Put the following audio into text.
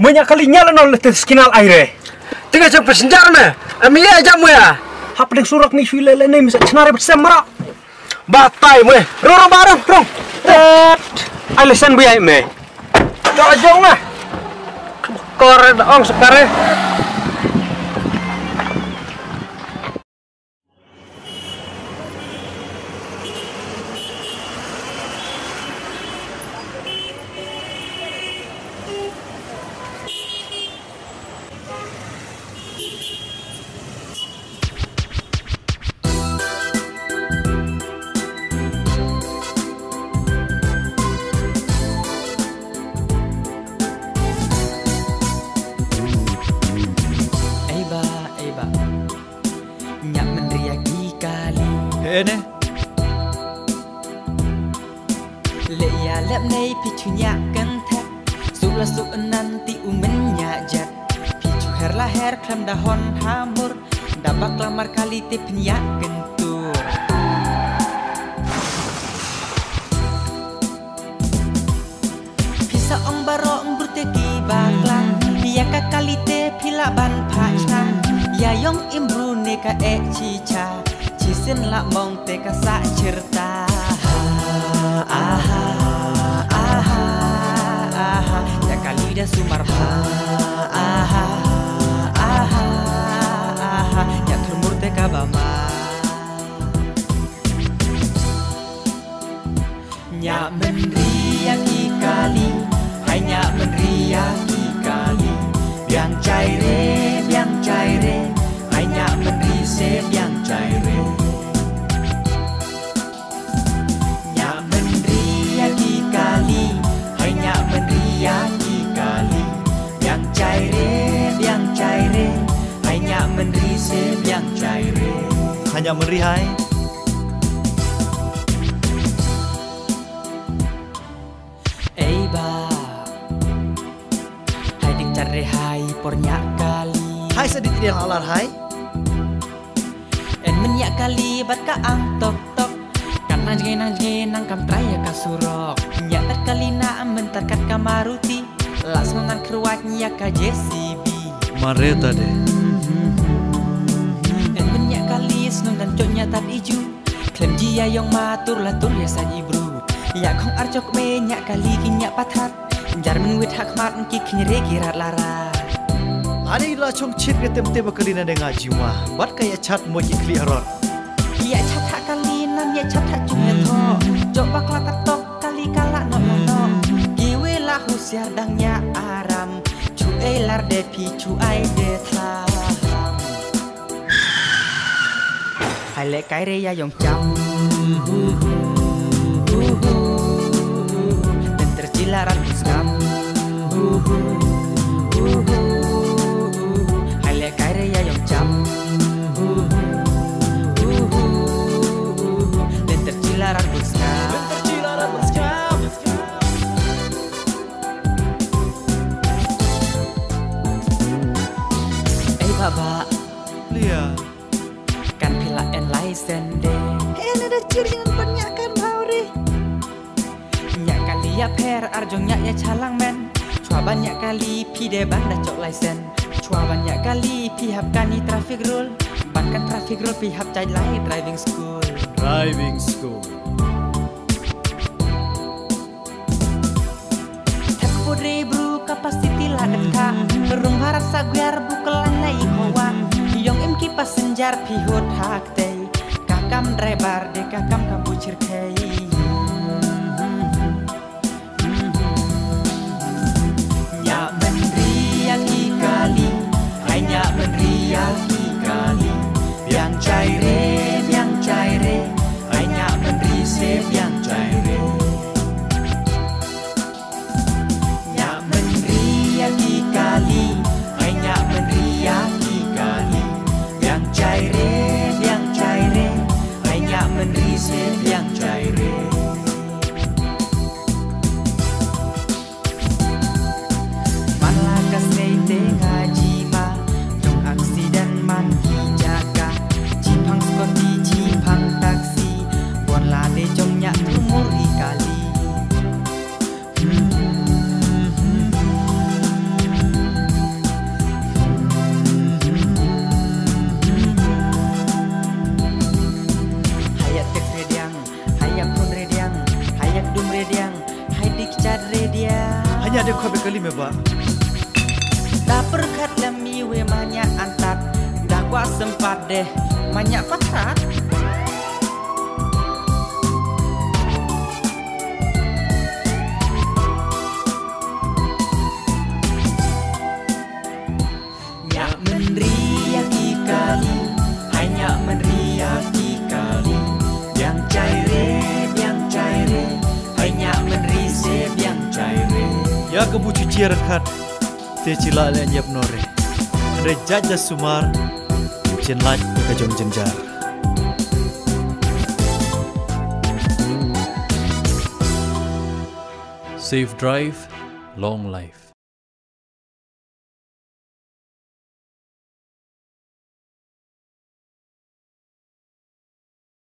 menyakalinya lenol skinal aire. Tengah jam bersenjak na, amia jamu ya. Hapling surak nih filele nih misal cenare bersemara. Batai mue, rorong bareng rong. Alisan biaya me. Jajong lah. Koren ong sekarang. Tiba-tiba kelina dengan jumlah, buat kayak cat mau ikli erot. Iya cat tak kelina, iya cat tak jumlah toh. Coba kelakatok kali kalak no. Giwe lah usiar dangnya aram, cuai lar depi cuai detla. Halek kaire ya yang jauh, dan tercilaran musgam. Arjongnya ya calang men, cua banyak kali pi debat dah cok license, cua banyak kali pihak kani traffic rule, bahkan traffic rule pihak cai lain driving school. Tepuk rebru kapasiti lah dekat, berung harap saguar bukelan lai kawan, yang imki pas senjar pihut hak tei, kakam rebar de kakam kabucir kei. Biang caire, hanya menrise biang caire. Nyak menriaki kali, hanya menriaki kali. Biang caire, hanya menrise biang caire. Malaka seite ngaji ma, dong aksi dan manki jaga. Jipang seperti jipang taksi, buat lade jongnya umur kali. sekali meba. Tak berkat demi we banyak antat, dah kuat sempat deh banyak patrat. Nyak meneriaki kali, hanya meneriaki kali. Yang caire, hanya menerisep yang caire. Ya kebucu ciaran hat. Tecila le nyap nore rejaja sumar jenlaj kejong jenjar safe drive long life.